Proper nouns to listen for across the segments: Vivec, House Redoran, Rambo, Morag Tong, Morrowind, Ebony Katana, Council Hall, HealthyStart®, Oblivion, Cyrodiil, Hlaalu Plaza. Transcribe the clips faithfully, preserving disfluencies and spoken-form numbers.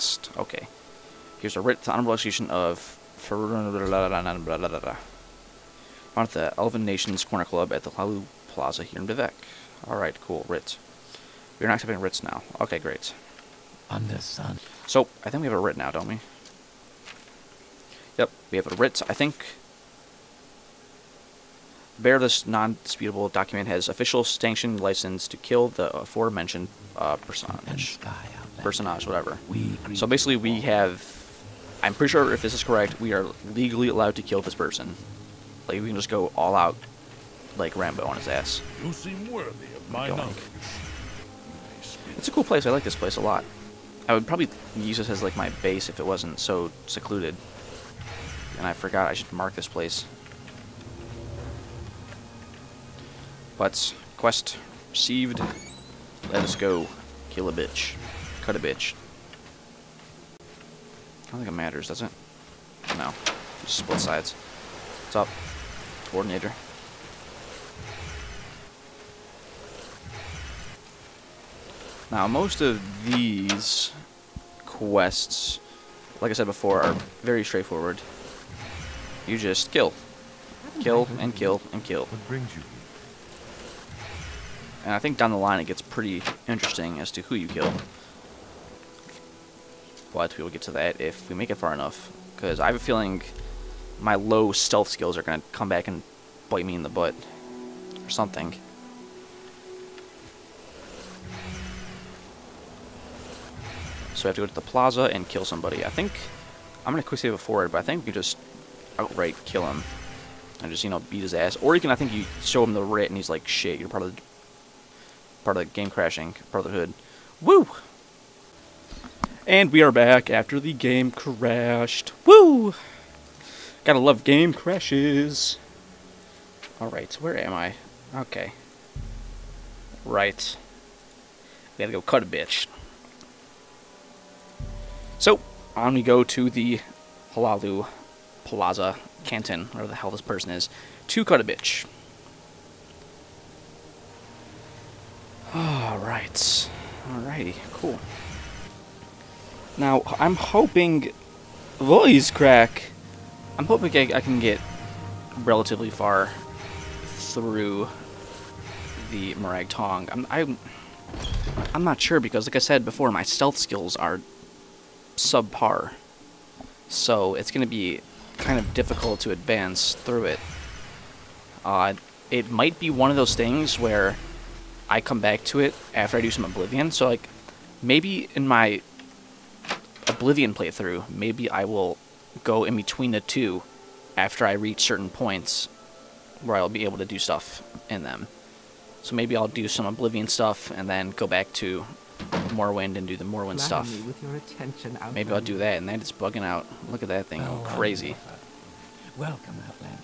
past. Okay. Here's a writ to honorable execution of on the Elven Nations Corner Club at the Hlaalu Plaza here in Vivec. Alright, cool. Writ. We're not accepting writs now. Okay, great. On the sun. So, I think we have a writ now, don't we? Yep, we have a writ. I think... Bear this non-disputable document has official sanction license to kill the aforementioned uh, personage. Personage, whatever. So basically we have... I'm pretty sure if this is correct, we are legally allowed to kill this person. Like, we can just go all out like Rambo on his ass. You seem worthy of my knowledge. It's a cool place. I like this place a lot. I would probably use this as like my base if it wasn't so secluded. And I forgot I should mark this place. But quest received. Let us go. Kill a bitch. Cut a bitch. I don't think it matters, does it? No. Just split sides. What's up? Coordinator. Now, most of these quests, like I said before, are very straightforward. You just kill. Kill and kill and kill. What brings you? And I think down the line it gets pretty interesting as to who you kill. But we will get to that if we make it far enough. Because I have a feeling my low stealth skills are going to come back and bite me in the butt. Or something. So we have to go to the plaza and kill somebody. I think... I'm going to quick save it forward, but I think we can just outright kill him. And just, you know, beat his ass. Or you can, I think, you show him the writ and he's like, shit, you're part of the... Part of the game crashing brotherhood. Woo! And we are back after the game crashed. Woo! Gotta love game crashes. Alright, where am I? Okay. Right. We gotta go cut a bitch. So, on we go to the Hlaalu Plaza Canton, whatever the hell this person is, to cut a bitch. Alright. Alrighty, cool. Now, I'm hoping... Voice crack! I'm hoping I, I can get relatively far through the Morag Tong. I'm, I'm, I'm not sure because, like I said before, my stealth skills are subpar. So, it's going to be kind of difficult to advance through it. Uh, it might be one of those things where I come back to it after I do some Oblivion. So, like, maybe in my... Oblivion playthrough, maybe I will go in between the two after I reach certain points where I'll be able to do stuff in them. So maybe I'll do some Oblivion stuff and then go back to Morrowind and do the Morrowind stuff. Maybe I'll do that, and that is bugging out. Look at that thing, oh, crazy. Welcome, Outlander.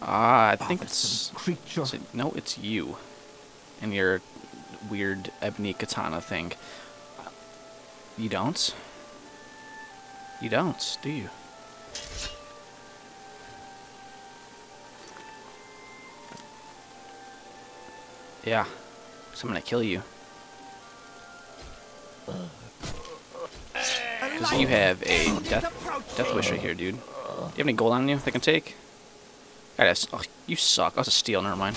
Ah, I think it's... Is it, no, it's you. And your weird Ebony Katana thing. You don't? You don't, do you? Yeah, because I'm going to kill you. Because you have a death, death wish right here, dude. Do you have any gold on you that I can take? Gotta, oh, you suck. That's a steal, never mind.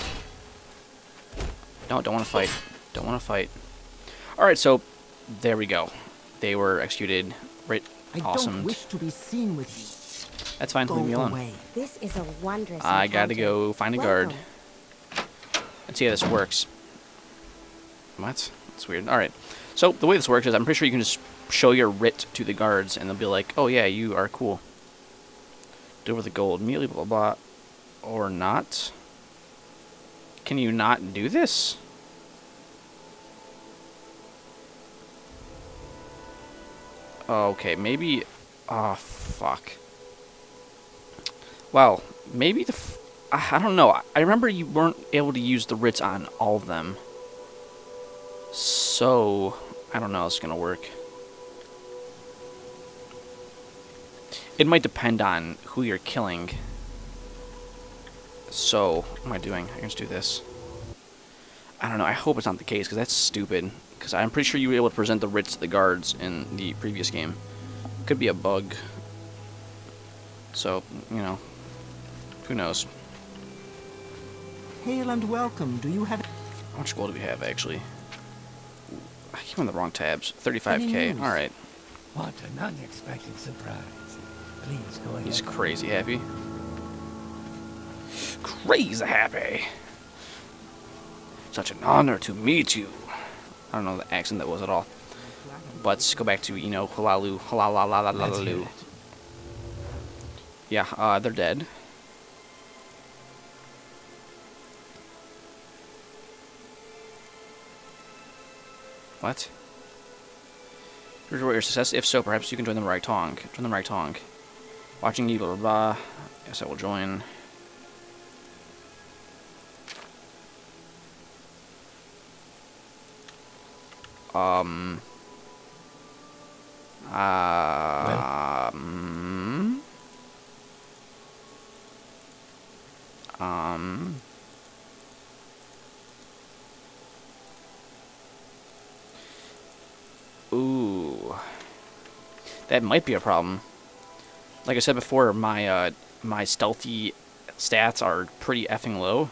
No, don't want to fight. Don't want to fight. Alright, so there we go. They were executed right... Awesome. I don't wish to be seen with you. That's fine. Go leave me alone. This is a wondrous I gotta go find a guard. Let's see how this works. What? That's weird. All right. So the way this works is, I'm pretty sure you can just show your writ to the guards, and they'll be like, "Oh yeah, you are cool. Deliver the gold immediately." Blah blah blah. Or not? Can you not do this? Okay, maybe... Oh, fuck. Well, maybe the... F I, I don't know. I remember you weren't able to use the writs on all of them. So... I don't know how it's going to work. It might depend on who you're killing. So, what am I doing? I can just do this. I don't know. I hope it's not the case, because that's stupid. Because I'm pretty sure you were able to present the writs to the guards in the previous game. Could be a bug. So, you know, who knows? Hail and welcome. Do you have... How much gold do we have, actually? I keep on the wrong tabs. thirty-five K. All right. What an unexpected surprise. Please go ahead. He's crazy happy. Crazy happy. Such an honor to meet you. I don't know the accent that was at all. But let's go back to, you know, Hlaalu, Hlaalu. Yeah, uh, they're dead. What? Your success? If so, perhaps you can join the Morag Tong. Join the Morag Tong. Watching you, blah, blah, blah. Yes, I will join. Um. Uh, um. Um. Ooh, that might be a problem. Like I said before, my uh, my stealthy stats are pretty effing low,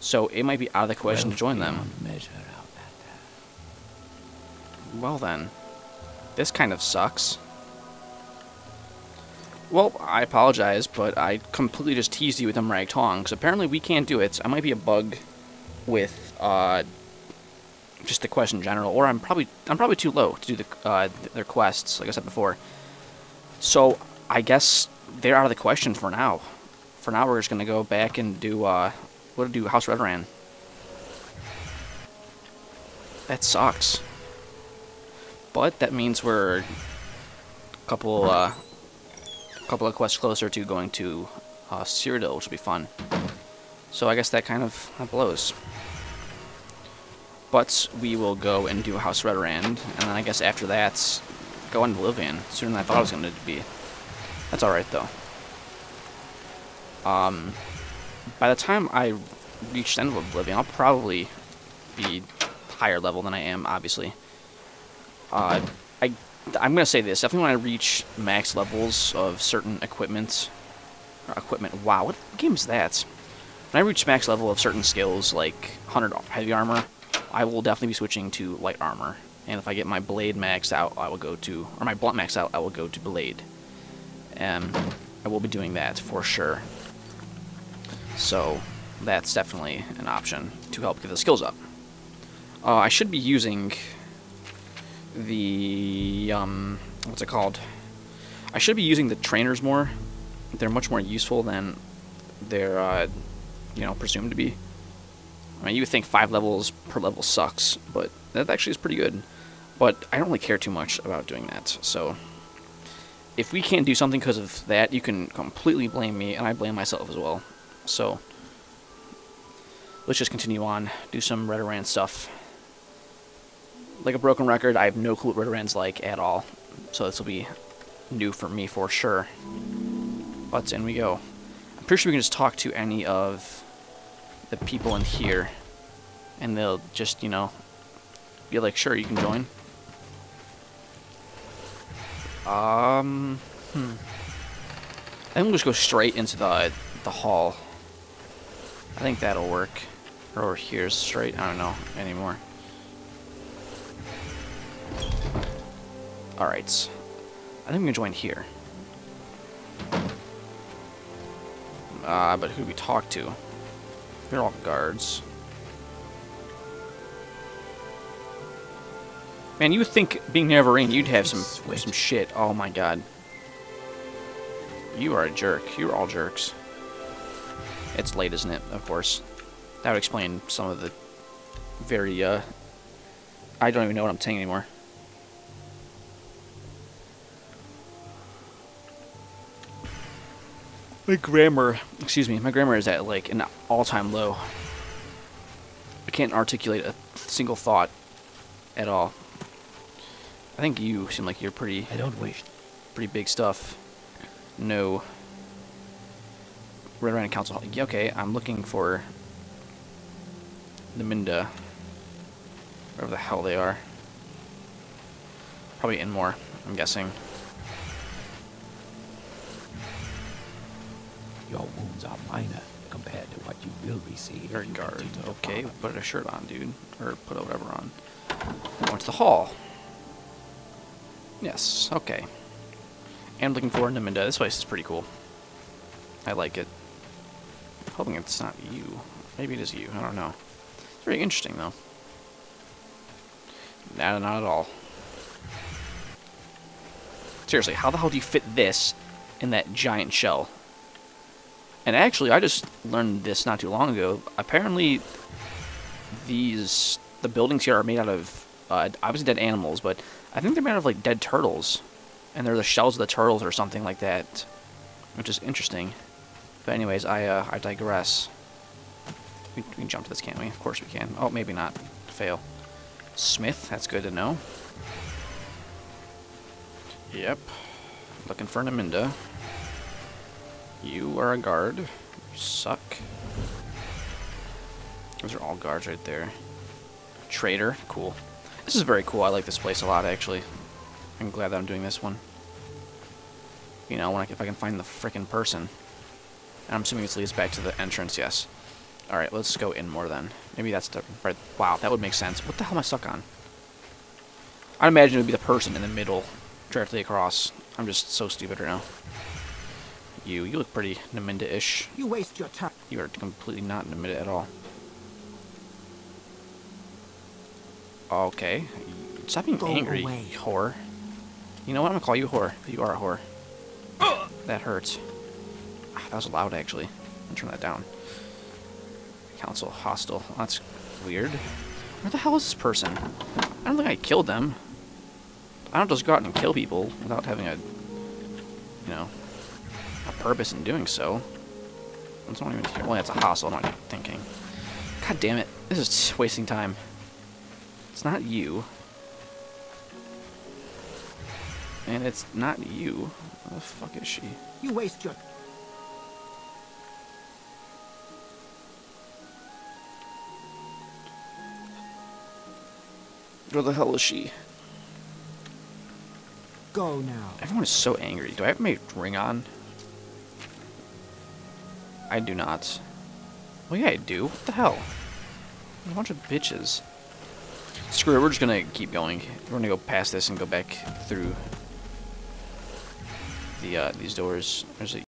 so it might be out of the question well, to join them. Well then, this kind of sucks. Well, I apologize, but I completely just teased you with them Morag Tong, because apparently we can't do it. I might be a bug with uh. just the quest in general, or I'm probably I'm probably too low to do the uh, their quests, like I said before. So I guess they're out of the question for now. For now, we're just gonna go back and do uh, what to do House Redoran. That sucks, but that means we're a couple uh, a couple of quests closer to going to uh, Cyrodiil, which will be fun. So I guess that kind of that blows. But we will go and do House Redoran, and then I guess after that, go on Oblivion, sooner than I thought it was going to be. That's alright, though. Um, by the time I reach the end of Oblivion, I'll probably be higher level than I am, obviously. Uh, I, I'm going to say this, definitely when I reach max levels of certain equipment, or equipment, wow, what game is that? When I reach max level of certain skills, like one hundred heavy armor, I will definitely be switching to light armor, and if I get my blade maxed out, I will go to, or my blunt maxed out, I will go to blade. Um, I will be doing that for sure. So that's definitely an option to help get the skills up. Uh, I should be using the um, what's it called? I should be using the trainers more. They're much more useful than they're, uh, you know, presumed to be. I mean, you would think five levels per level sucks, but that actually is pretty good. But I don't really care too much about doing that, so... If we can't do something because of that, you can completely blame me, and I blame myself as well. So, let's just continue on, do some Redoran stuff. Like a broken record, I have no clue what Redoran's like at all, so this will be new for me for sure. But in we go. I'm pretty sure we can just talk to any of... the people in here, and they'll just, you know, be like, sure, you can join. Um, hmm. I think we'll just go straight into the the hall. I think that'll work. Or over here straight, I don't know anymore. Alright. I think we can join here. Uh, but who do we talk to? They're all guards. Man, you would think being Neverine, you'd have some some shit. Oh my god. You are a jerk. You're all jerks. It's late, isn't it? Of course. That would explain some of the very, uh... I don't even know what I'm saying anymore. My grammar, excuse me, my grammar is at like an all-time low. I can't articulate a single thought at all. I think you seem like you're pretty. I don't wish. Pretty big stuff. No. Right around the council hall. Okay, I'm looking for the Minda. Wherever the hell they are. Probably in more. I'm guessing. Your wounds are minor compared to what you will receive. Very guard. Okay, put a shirt on, dude. Or put whatever on. What's the hall? Yes, okay. I'm looking forward to Minda. This place is pretty cool. I like it. I'm hoping it's not you. Maybe it is you. I don't know. It's very interesting, though. Nah, not at all. Seriously, how the hell do you fit this in that giant shell? And actually, I just learned this not too long ago. Apparently, these the buildings here are made out of uh, obviously dead animals, but I think they're made out of like dead turtles, and they're the shells of the turtles or something like that, which is interesting. But anyways, I uh, I digress. We, we can jump to this, can't we? Of course we can. Oh, maybe not. Fail. Smith, that's good to know. Yep. Looking for an Aminda. You are a guard. You suck. Those are all guards right there. Traitor. Cool. This is very cool. I like this place a lot, actually. I'm glad that I'm doing this one. You know, when I, if I can find the frickin' person. And I'm assuming this leads back to the entrance, yes. Alright, let's go in more then. Maybe that's the... Right, wow, that would make sense. What the hell am I stuck on? I'd imagine it would be the person in the middle, directly across. I'm just so stupid right now. You, you look pretty Naminda-ish. You waste your time. You are completely not Naminda at all. Okay. Stop being Go angry, away. Whore. You know what? I'm gonna call you whore. You are a whore. Uh! That hurts. Ah, that was loud, actually. I'm gonna turn that down. Council hostile. Oh, that's weird. Where the hell is this person? I don't think I killed them. I don't just go out and kill people without having a, you know, a purpose in doing so. It's not even here. Well, that's a hostile. I'm not thinking. God damn it! This is wasting time. It's not you, and it's not you. Where the fuck is she? You waste your. Where the hell is she? Go now. Everyone is so angry. Do I have my ring on? I do not. Well, yeah, I do. What the hell? A bunch of bitches. Screw it. We're just gonna keep going. We're gonna go past this and go back through the uh, these doors. There's a